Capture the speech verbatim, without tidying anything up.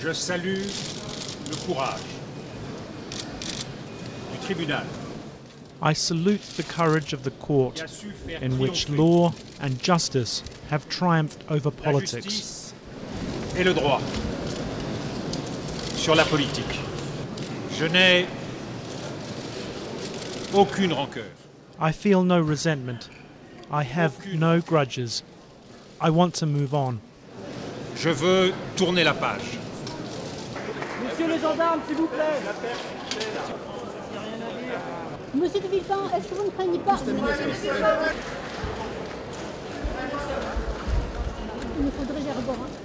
Je salue le courage du tribunal. I salute the courage of the court in which law and justice have triumphed over politics. La justice et le droit sur la politique. Je n'ai aucune rancœur. I feel no resentment. I have no grudges. I want to move on. Je veux tourner la page. Monsieur le gendarme, s'il vous plaît. Monsieur de Villepin, est-ce que vous ne craignez pas? Il nous faudrait des rebords.